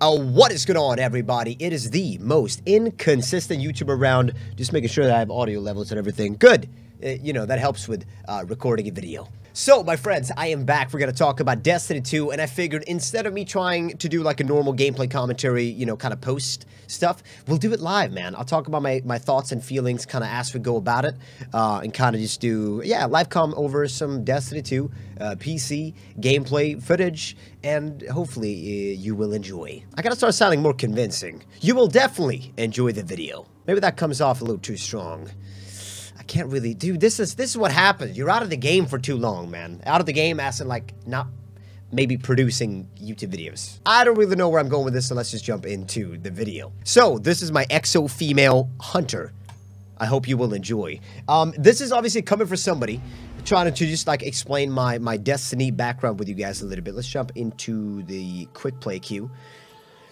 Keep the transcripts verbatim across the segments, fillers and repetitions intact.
Oh, what is going on, everybody? It is the most inconsistent YouTube around. Just making sure that I have audio levels and everything. Good. Uh, you know, that helps with uh, recording a video. So, my friends, I am back. We're going to talk about Destiny two, and I figured instead of me trying to do like a normal gameplay commentary, you know, kind of post stuff, we'll do it live, man. I'll talk about my, my thoughts and feelings kind of as we go about it, uh, and kind of just do, yeah, live com over some Destiny two uh, P C gameplay footage, and hopefully uh, you will enjoy. I got to start sounding more convincing. You will definitely enjoy the video. Maybe that comes off a little too strong. I can't really, dude, this is this is what happens. You're out of the game for too long, man. Out of the game as in, like, not maybe producing YouTube videos. I don't really know where I'm going with this, so let's just jump into the video. So, this is my exo female hunter. I hope you will enjoy. Um, this is obviously coming for somebody. I'm trying to just, like, explain my, my Destiny background with you guys a little bit. Let's jump into the quick play queue.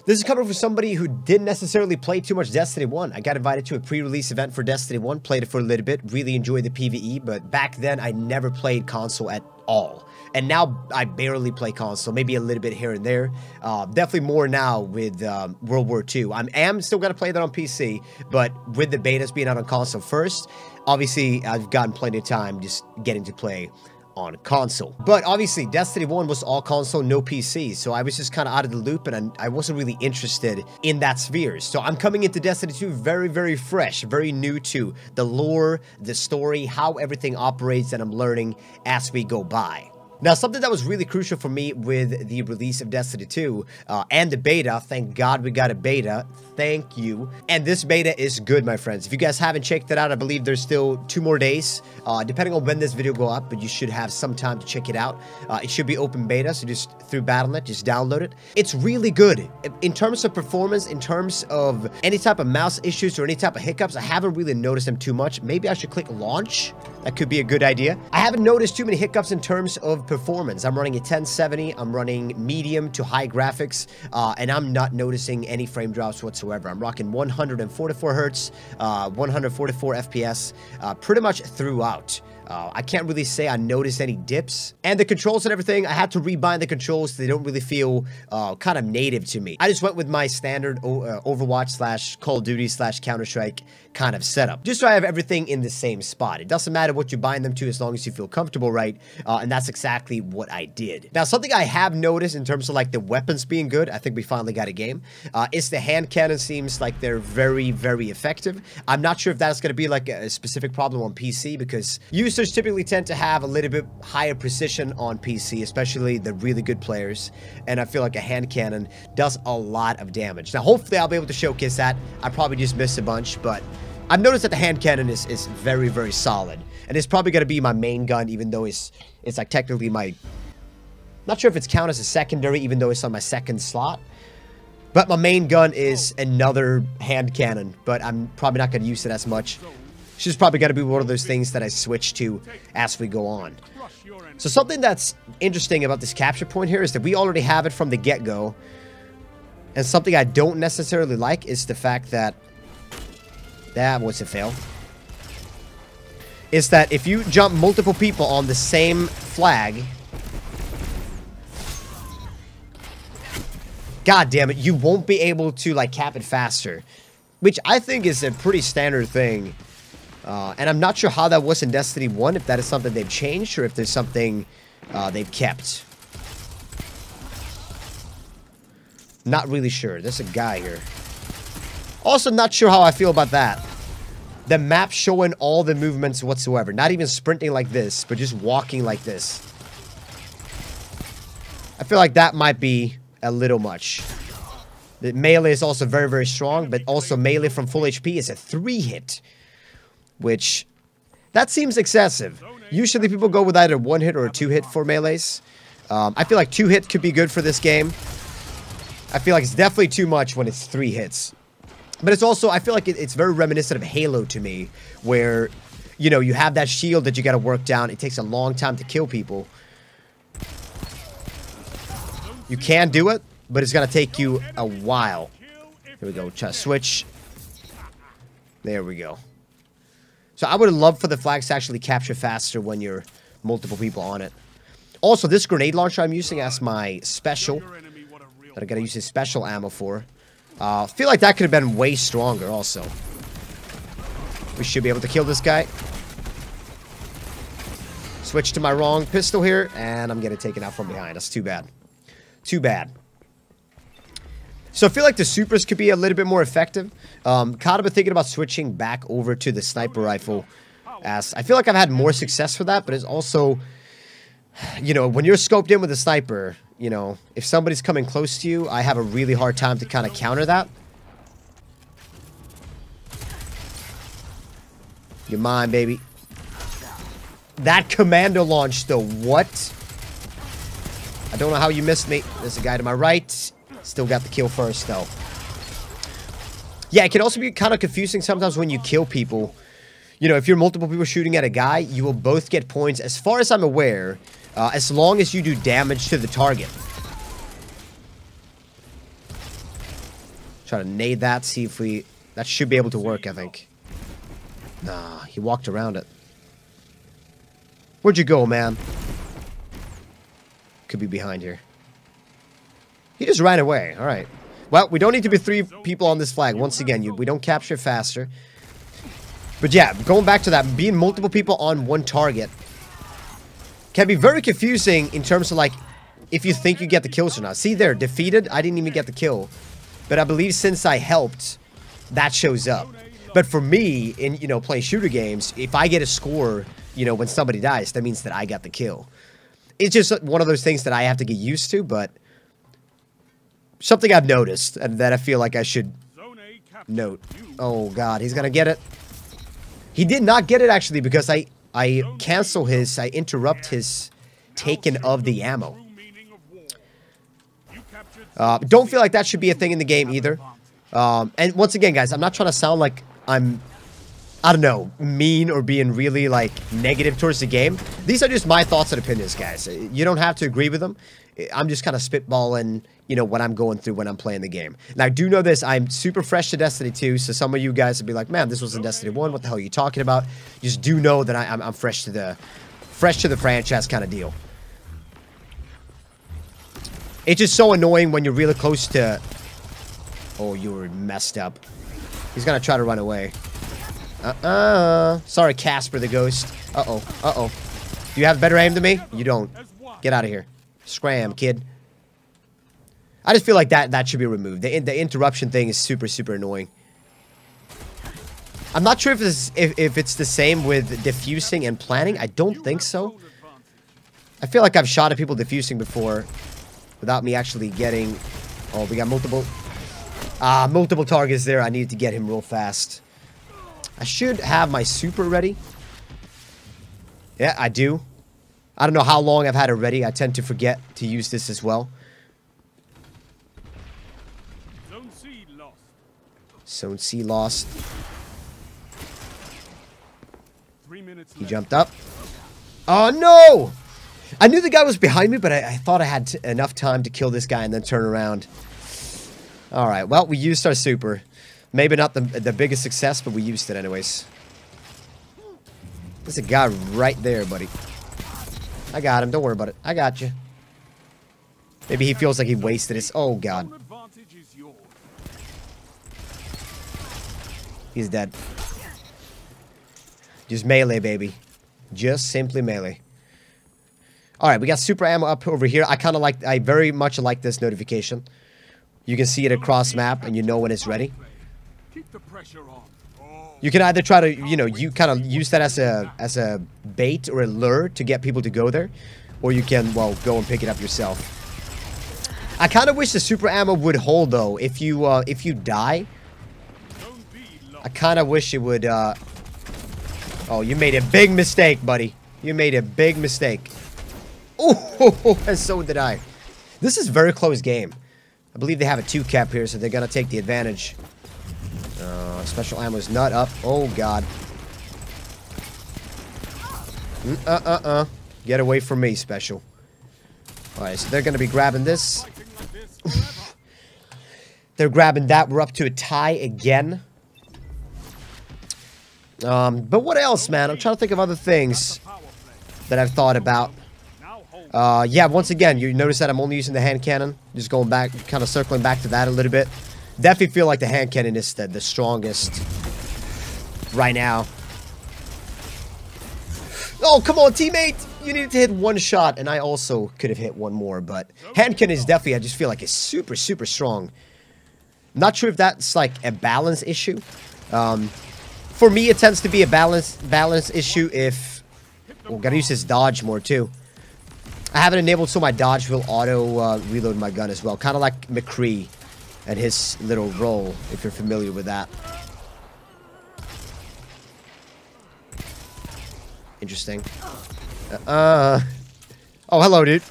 This is coming from somebody who didn't necessarily play too much Destiny one. I got invited to a pre-release event for Destiny one, played it for a little bit, really enjoyed the PvE, but back then I never played console at all. And now I barely play console, maybe a little bit here and there. Uh, definitely more now with um, World War two. I am still going to play that on P C, but with the betas being out on console first, obviously I've gotten plenty of time just getting to play on console. But obviously Destiny one was all console, no P C, so I was just kind of out of the loop and I, I wasn't really interested in that sphere. So I'm coming into Destiny two very, very fresh, very new to the lore, the story, how everything operates, and I'm learning as we go by. Now, something that was really crucial for me with the release of Destiny two uh, and the beta, thank God we got a beta, thank you. And this beta is good, my friends. If you guys haven't checked it out, I believe there's still two more days, uh, depending on when this video go up, but you should have some time to check it out. Uh, it should be open beta, so just through Battle dot net, just download it. It's really good. In terms of performance, in terms of any type of mouse issues or any type of hiccups, I haven't really noticed them too much. Maybe I should click launch. That could be a good idea. I haven't noticed too many hiccups in terms of performance. Performance. I'm running a ten seventy, I'm running medium to high graphics, uh, and I'm not noticing any frame drops whatsoever. I'm rocking one hundred forty-four hertz, uh, one hundred forty-four F P S, uh, pretty much throughout. Uh, I can't really say I noticed any dips. And the controls and everything, I had to rebind the controls. So they don't really feel uh, kind of native to me. I just went with my standard o uh, Overwatch slash Call of Duty slash Counter-Strike kind of setup. Just so I have everything in the same spot. It doesn't matter what you bind them to as long as you feel comfortable, right? Uh, and that's exactly what I did. Now, something I have noticed in terms of like the weapons being good, I think we finally got a game, uh, is the hand cannon seems like they're very, very effective. I'm not sure if that's going to be like a specific problem on P C because you users typically tend to have a little bit higher precision on P C, especially the really good players, and I feel like a hand cannon does a lot of damage. Now, hopefully I'll be able to showcase that. I probably just missed a bunch, but I've noticed that the hand cannon is, is very, very solid, and it's probably going to be my main gun, even though it's, it's like technically my... Not sure if it's counted as a secondary, even though it's on my second slot. But my main gun is another hand cannon, but I'm probably not going to use it as much. She's probably got to be one of those things that I switch to as we go on. So something that's interesting about this capture point here is that we already have it from the get-go. And something I don't necessarily like is the fact that... That was a fail. Is that if you jump multiple people on the same flag... God damn it, you won't be able to, like, cap it faster. Which I think is a pretty standard thing. Uh, and I'm not sure how that was in Destiny one, if that is something they've changed, or if there's something uh, they've kept. Not really sure. There's a guy here. Also, not sure how I feel about that. The map showing all the movements whatsoever. Not even sprinting like this, but just walking like this. I feel like that might be a little much. The melee is also very, very strong, but also melee from full H P is a three hit. Which, that seems excessive. Usually people go with either one hit or a two hit for melees. Um, I feel like two hit could be good for this game. I feel like it's definitely too much when it's three hits. But it's also, I feel like it, it's very reminiscent of Halo to me. Where, you know, you have that shield that you gotta work down. It takes a long time to kill people. You can do it, but it's gonna take you a while. Here we go, try to switch. There we go. So I would love for the flags to actually capture faster when you're multiple people on it. Also, this grenade launcher I'm using as my special. that I gotta use his special ammo for. Uh, feel like that could have been way stronger also. We should be able to kill this guy. Switch to my wrong pistol here, and I'm getting taken out from behind. That's too bad. Too bad. So I feel like the supers could be a little bit more effective. Um, kind of been thinking about switching back over to the sniper rifle. As I feel like I've had more success for that, but it's also, you know, when you're scoped in with a sniper, you know, if somebody's coming close to you, I have a really hard time to kind of counter that. You're mine, baby. That commando launch, though, what? I don't know how you missed me. There's a guy to my right. Still got the kill first, though. Yeah, it can also be kind of confusing sometimes when you kill people. You know, if you're multiple people shooting at a guy, you will both get points, as far as I'm aware, uh, as long as you do damage to the target. Try to nade that, see if we... That should be able to work, I think. Nah, he walked around it. Where'd you go, man? Could be behind here. He just ran away. All right. Well, we don't need to be three people on this flag. Once again, you, we don't capture faster. But yeah, going back to that, being multiple people on one target can be very confusing in terms of, like, if you think you get the kills or not. See there, defeated. I didn't even get the kill. But I believe since I helped, that shows up. But for me, in, you know, playing shooter games, if I get a score, you know, when somebody dies, that means that I got the kill. It's just one of those things that I have to get used to, but... Something I've noticed, and that I feel like I should note. Oh, God. He's going to get it. He did not get it, actually, because I, I cancel his... I interrupt his taking of the ammo. Uh, don't feel like that should be a thing in the game, either. Um, and once again, guys, I'm not trying to sound like I'm... I don't know, mean or being really, like, negative towards the game. These are just my thoughts and opinions, guys. You don't have to agree with them. I'm just kind of spitballing... You know, what I'm going through when I'm playing the game. Now, I do know this. I'm super fresh to Destiny two, so some of you guys would be like, man, this was in Destiny one. What the hell are you talking about? You just do know that I, I'm, I'm fresh to the fresh to the franchise kind of deal. It's just so annoying when you're really close to... Oh, you were messed up. He's going to try to run away. Uh-uh. Sorry, Casper the Ghost. Uh-oh. Uh-oh. Do you have better aim than me? You don't. Get out of here. Scram, kid. I just feel like that, that should be removed. The, the interruption thing is super, super annoying. I'm not sure if, this, if, if it's the same with diffusing and planning. I don't think so. I feel like I've shot at people diffusing before without me actually getting... Oh, we got multiple... Ah, multiple targets there. I needed to get him real fast. I should have my super ready. Yeah, I do. I don't know how long I've had it ready. I tend to forget to use this as well. Zone C lost. He jumped up. Oh, no! I knew the guy was behind me, but I, I thought I had t enough time to kill this guy and then turn around. All right, well, we used our super. Maybe not the, the biggest success, but we used it anyways. There's a guy right there, buddy. I got him. Don't worry about it. I got you. Maybe he feels like he wasted his... Oh, God. He's dead. Just melee, baby. Just simply melee. Alright, we got super ammo up over here. I kind of like... I very much like this notification. You can see it across map, and you know when it's ready. You can either try to, you know, you kind of use that as a, as a bait or a lure to get people to go there. Or you can, well, go and pick it up yourself. I kind of wish the super ammo would hold, though. If you, uh, if you die... I kind of wish it would, uh... Oh, you made a big mistake, buddy. You made a big mistake. Oh, and so did I. This is a very close game. I believe they have a two cap here, so they're gonna take the advantage. Uh, special ammo's not up. Oh, God. Uh-uh-uh. Get away from me, special. Alright, so they're gonna be grabbing this. They're grabbing that. We're up to a tie again. Um, but what else, man? I'm trying to think of other things that I've thought about. Uh, yeah, once again, you notice that I'm only using the hand cannon. Just going back, kind of circling back to that a little bit. Definitely feel like the hand cannon is the, the strongest right now. Oh, come on, teammate! You needed to hit one shot, and I also could have hit one more, but hand cannon is definitely, I just feel like it's super, super strong. Not sure if that's like a balance issue. Um, for me, it tends to be a balance, balance issue if... Well, gotta use this dodge more, too. I have it enabled so my dodge will auto uh, reload my gun as well. Kind of like McCree and his little roll, if you're familiar with that. Interesting. Uh, uh. Oh, hello, dude.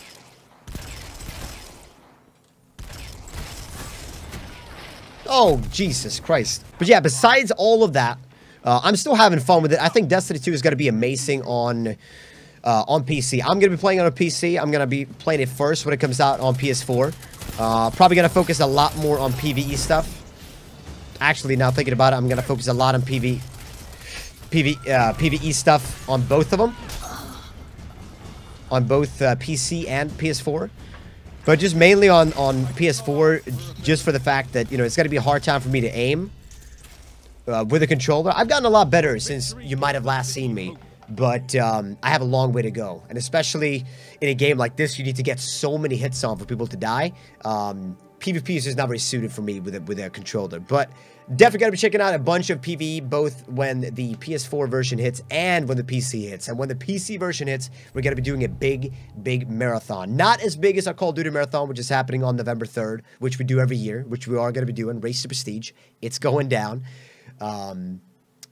Oh, Jesus Christ. But yeah, besides all of that, uh, I'm still having fun with it. I think Destiny two is going to be amazing on... Uh, on P C. I'm going to be playing on a P C. I'm going to be playing it first when it comes out on P S four. Uh, probably going to focus a lot more on PvE stuff. Actually, now thinking about it, I'm going to focus a lot on P V, P V, uh, PvE stuff on both of them. On both uh, P C and P S four. But just mainly on, on P S four, just for the fact that, you know, it's going to be a hard time for me to aim uh, with a controller. I've gotten a lot better since you might have last seen me. But um, I have a long way to go. And especially in a game like this, you need to get so many hits on for people to die. Um, PvP is just not very suited for me with a, with a controller. But definitely got to be checking out a bunch of PvE, both when the P S four version hits and when the P C hits. And when the P C version hits, we're going to be doing a big, big marathon. Not as big as our Call of Duty marathon, which is happening on November third, which we do every year, which we are going to be doing. Race to Prestige. It's going down. Um,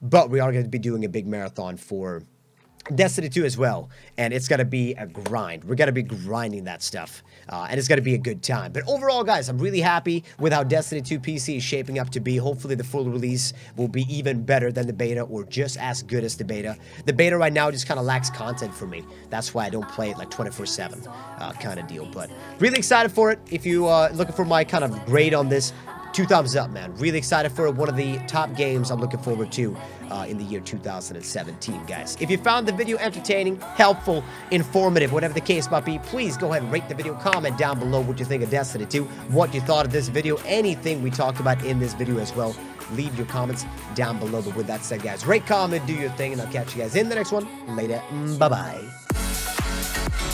but we are going to be doing a big marathon for... Destiny two as well, and it's gonna be a grind. We're gonna be grinding that stuff, uh, and it's gonna be a good time. But overall, guys, I'm really happy with how Destiny two P C is shaping up to be. Hopefully the full release will be even better than the beta, or just as good as the beta. The beta right now just kind of lacks content for me. That's why I don't play it like twenty-four seven uh, kind of deal, but really excited for it. If you uh, looking for my kind of grade on this, two thumbs up, man. Really excited for it. One of the top games I'm looking forward to uh, in the year two thousand seventeen, guys. If you found the video entertaining, helpful, informative, whatever the case might be, please go ahead and rate the video, comment down below what you think of Destiny two, what you thought of this video, anything we talked about in this video as well. Leave your comments down below. But with that said, guys, rate, comment, do your thing, and I'll catch you guys in the next one. Later. Bye-bye.